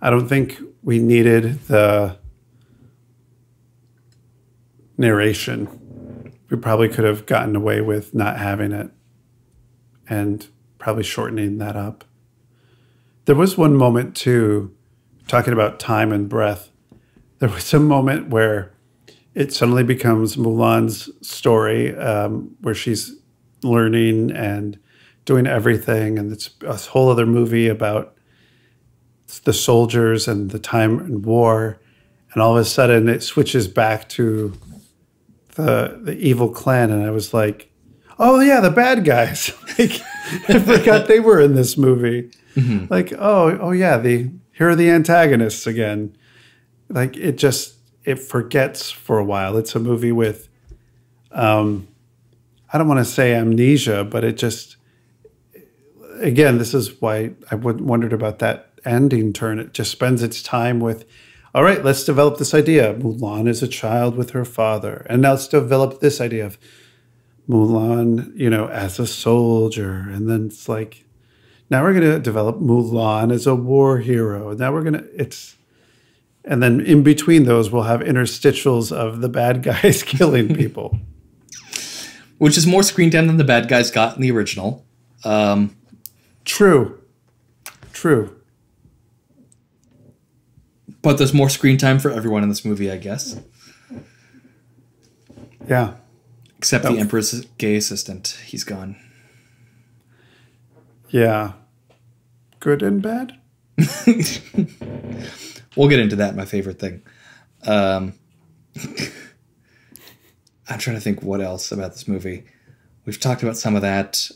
I don't think we needed the narration. We probably could have gotten away with not having it and probably shortening that up. There was one moment too, talking about time and breath. There was a moment where it suddenly becomes Mulan's story, where she's learning and doing everything. And it's a whole other movie about the soldiers and the time and war. And all of a sudden it switches back to the evil clan. And I was like, oh yeah, the bad guys. Like, I forgot they were in this movie. Mm-hmm. Like, oh yeah, here are the antagonists again. Like, it just... it forgets for a while. It's a movie with, I don't want to say amnesia, but it just, again, this is why I wondered about that ending turn. It just spends its time with, all right, let's develop this idea. Mulan is a child with her father. And now let's develop this idea of Mulan, you know, as a soldier. And then it's like, now we're going to develop Mulan as a war hero. And now we're going to, and then in between those, we'll have interstitials of the bad guys killing people. Which is more screen time than the bad guys got in the original. True. But there's more screen time for everyone in this movie, I guess. Yeah. Except the Emperor's gay assistant. He's gone. Yeah. Good and bad? We'll get into that, my favorite thing. I'm trying to think what else about this movie. We've talked about some of that.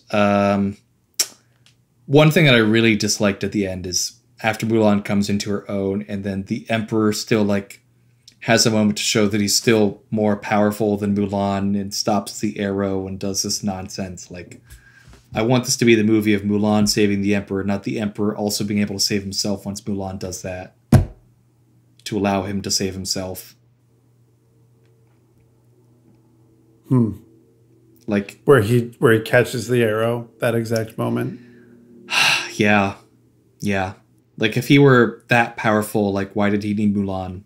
One thing that I really disliked at the end is after Mulan comes into her own and then the Emperor still like has a moment to show that he's still more powerful than Mulan and stops the arrow and does this nonsense. Like, I want this to be the movie of Mulan saving the Emperor, not the Emperor also being able to save himself once Mulan does that, to allow him to save himself. Like where he catches the arrow, that exact moment. Yeah. Yeah. Like if he were that powerful, like why did he need Mulan?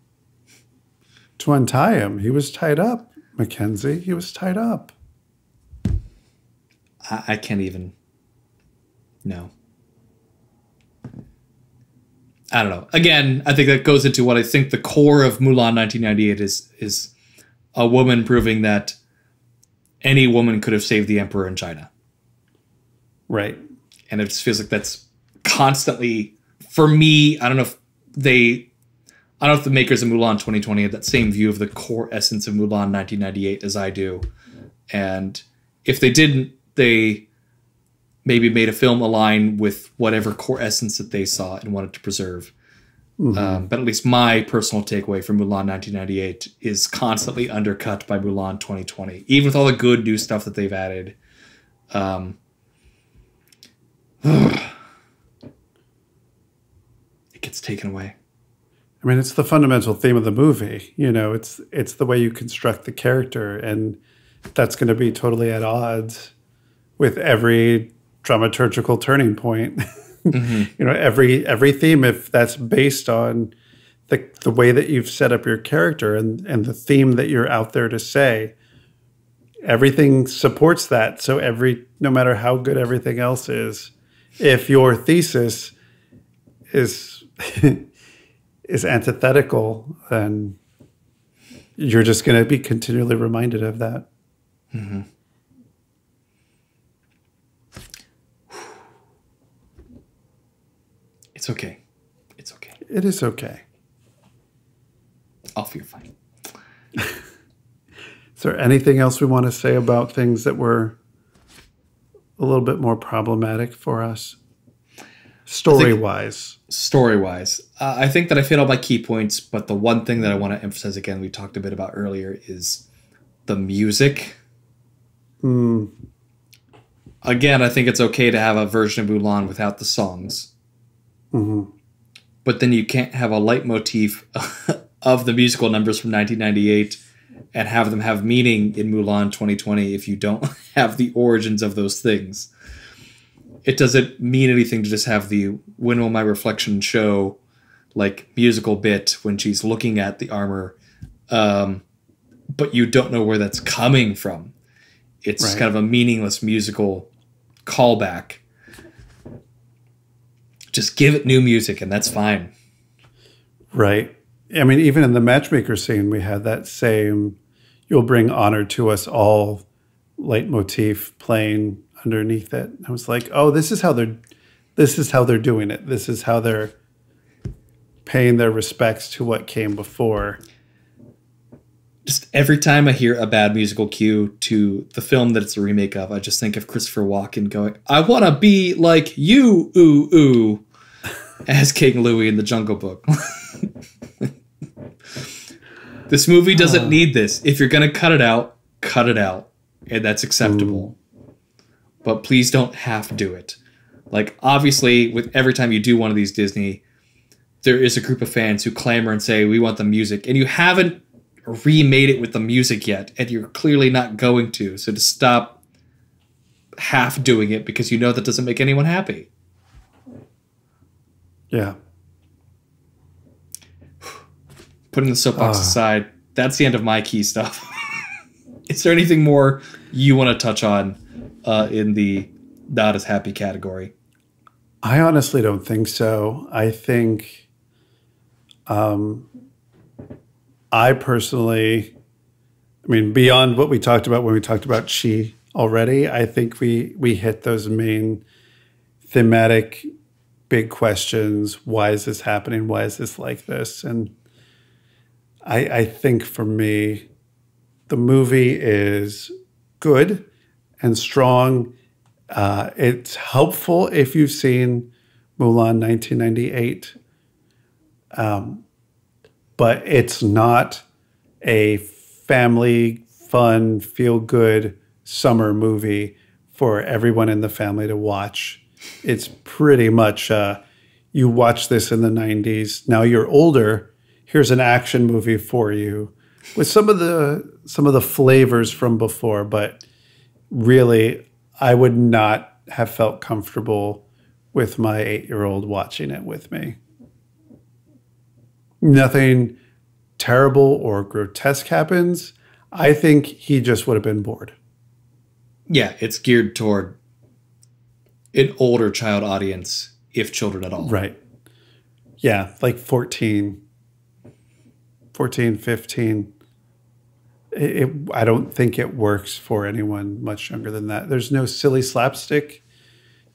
To untie him. He was tied up, Mackenzie. He was tied up. I can't even. No. I don't know. Again, I think that goes into what I think the core of Mulan 1998 is a woman proving that any woman could have saved the Emperor in China. Right. And it just feels like that's constantly, for me, I don't know if the makers of Mulan 2020 had that same view of the core essence of Mulan 1998 as I do. And if they didn't, they maybe made a film align with whatever core essence that they saw and wanted to preserve. Mm-hmm. But at least my personal takeaway from Mulan 1998 is constantly undercut by Mulan 2020, even with all the good new stuff that they've added. It gets taken away. I mean, it's the fundamental theme of the movie. You know, it's the way you construct the character, and that's going to be totally at odds with every dramaturgical turning point. Mm-hmm. You know, every theme, if that's based on the way that you've set up your character and the theme that you're out there to say, everything supports that. So no matter how good everything else is, if your thesis is antithetical, then you're just going to be continually reminded of that. Mm-hmm. It's okay. It's okay. It is okay. I'll feel fine. Is there anything else we want to say about things that were a little bit more problematic for us? Story-wise. Story-wise. I think that I've hit all my key points, but the one thing that I want to emphasize again, we talked a bit about earlier, is the music. Again, I think it's okay to have a version of Mulan without the songs. Mm-hmm. But then you can't have a leitmotif of the musical numbers from 1998 and have them have meaning in Mulan 2020 if you don't have the origins of those things. It doesn't mean anything to just have the "When Will My Reflection Show" like musical bit when she's looking at the armor, but you don't know where that's coming from. It's right. Kind of a meaningless musical callback. Just give it new music and that's fine. Right. I mean, even in the matchmaker scene, we had that same "You'll bring honor to us all" leitmotif playing underneath it. I was like, oh, this is how they're doing it. This is how they're paying their respects to what came before. Just every time I hear a bad musical cue to the film that it's a remake of, I just think of Christopher Walken going, "I want to be like you, ooh, ooh," as King Louie in the Jungle Book. This movie doesn't need this. If you're going to cut it out, cut it out. And that's acceptable. Ooh. But please don't have to do it. Like, obviously, with every time you do one of these Disney, there is a group of fans who clamor and say, we want the music. And you haven't remade it with the music yet, and you're clearly not going to, so to stop half doing it because you know that doesn't make anyone happy. Yeah. Putting the soapbox aside, that's the end of my key stuff. Is there anything more you want to touch on in the not as happy category? I honestly don't think so. I think I personally, I mean, beyond what we talked about when we talked about Chi already, I think we hit those main thematic big questions. Why is this happening? Why is this like this? And I think for me, The movie is good and strong. It's helpful if you've seen Mulan 1998. But it's not a family, fun, feel-good summer movie for everyone in the family to watch. It's pretty much you watch this in the 90s. Now you're older. Here's an action movie for you with some of the flavors from before, but really I would not have felt comfortable with my 8-year-old watching it with me. Nothing terrible or grotesque happens. I think he just would have been bored. Yeah, it's geared toward an older child audience, if children at all. Right. Yeah, like 14, 15. I don't think it works for anyone much younger than that. There's no silly slapstick.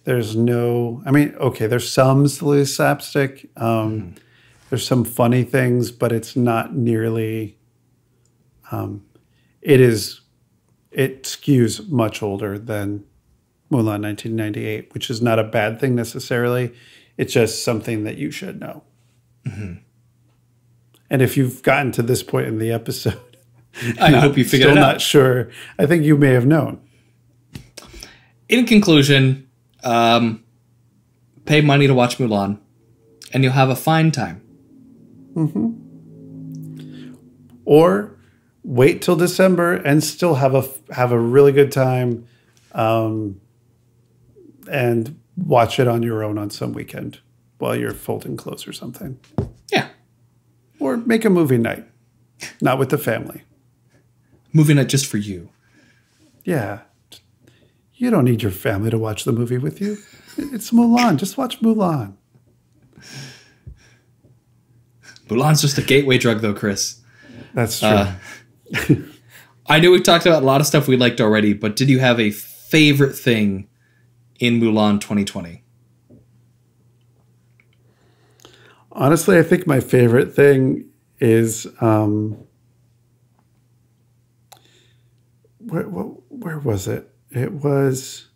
There's no, I mean, okay, there's some silly slapstick. There's some funny things, but it's not nearly, it skews much older than Mulan 1998, which is not a bad thing necessarily. It's just something that you should know. Mm-hmm. And if you've gotten to this point in the episode, I hope you figured it out. Still not sure. I think you may have known. In conclusion, pay money to watch Mulan and you'll have a fine time. Mm-hmm. Or wait till December and still have a really good time, and watch it on your own on some weekend while you're folding clothes or something. Yeah. Or make a movie night, not with the family. Movie night just for you. Yeah. You don't need your family to watch the movie with you. It's Mulan. Just watch Mulan. Mulan's just a gateway drug, though, Chris. That's true. I know we've talked about a lot of stuff we liked already, but did you have a favorite thing in Mulan 2020? Honestly, I think my favorite thing is where was it? It was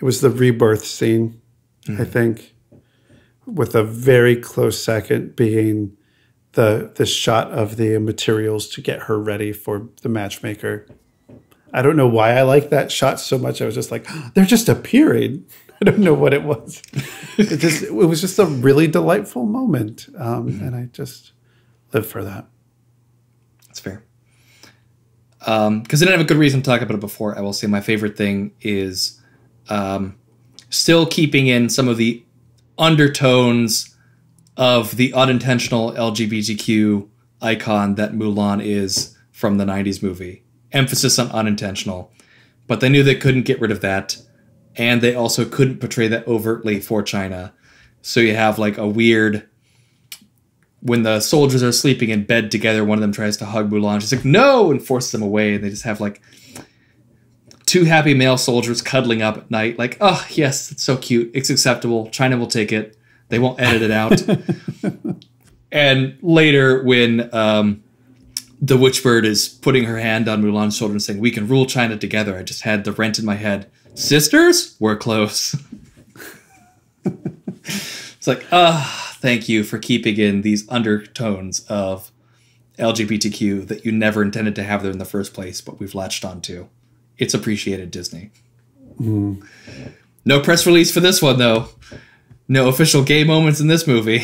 the rebirth scene, I think, with a very close second being the shot of the materials to get her ready for the matchmaker. I don't know why I like that shot so much. I was just like, oh, they're just appearing. I don't know what it was. It was just a really delightful moment. And I just live for that. That's fair. Because I didn't have a good reason to talk about it before, I will say my favorite thing is still keeping in some of the undertones of the unintentional LGBTQ icon that Mulan is from the 90s movie. Emphasis on unintentional. But they knew they couldn't get rid of that. And they also couldn't portray that overtly for China. So you have like a weird, when the soldiers are sleeping in bed together, one of them tries to hug Mulan. She's like, no, and forces them away. And they just have like two happy male soldiers cuddling up at night. Like, oh, yes, it's so cute. It's acceptable. China will take it. They won't edit it out. And later when the witch bird is putting her hand on Mulan's shoulder and saying, we can rule China together. I just had the rent in my head. Sisters, we're close. It's like, thank you for keeping in these undertones of LGBTQ that you never intended to have there in the first place, but we've latched onto. It's appreciated, Disney. Mm. No press release for this one, though. No official gay moments in this movie.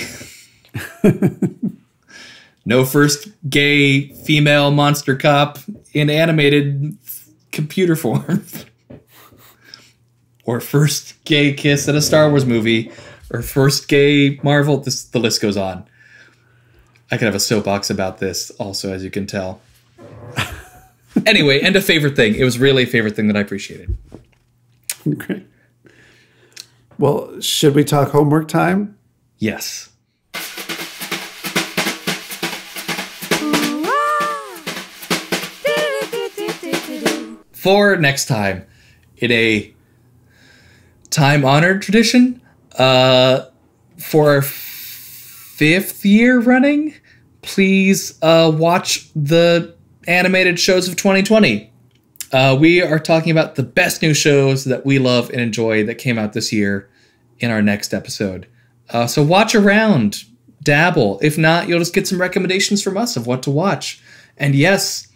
No first gay female monster cop in animated computer form. Or first gay kiss in a Star Wars movie, or first gay Marvel. The list goes on. I could have a soapbox about this also, as you can tell. Anyway, and a favorite thing. It was really a favorite thing that I appreciated. Okay. Well, should we talk homework time? Yes. For next time, in a time-honored tradition, for our 5th year running, please watch the animated shows of 2020. We are talking about the best new shows that we love and enjoy that came out this year in our next episode. So watch around, dabble. If not, you'll just get some recommendations from us of what to watch. And yes,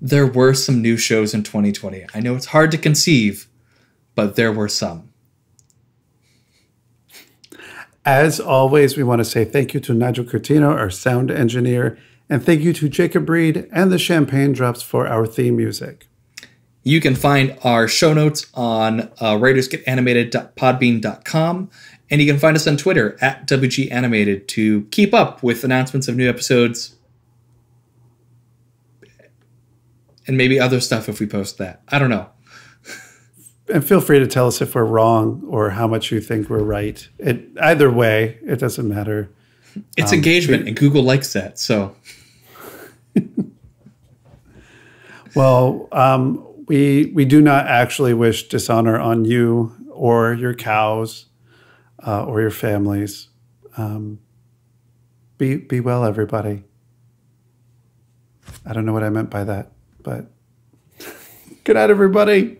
there were some new shows in 2020. I know it's hard to conceive, but there were some. As always, we want to say thank you to Nigel Cortino, our sound engineer, and thank you to Jacob Reed and the Champagne Drops for our theme music. You can find our show notes on writersgetanimated.podbean.com, and you can find us on Twitter at WGAnimated to keep up with announcements of new episodes and maybe other stuff if we post that. I don't know. And feel free to tell us if we're wrong or how much you think we're right. Either way, it doesn't matter. It's engagement, and Google likes that. So, well, we do not actually wish dishonor on you or your cows or your families. Be well, everybody. I don't know what I meant by that, but good night, everybody.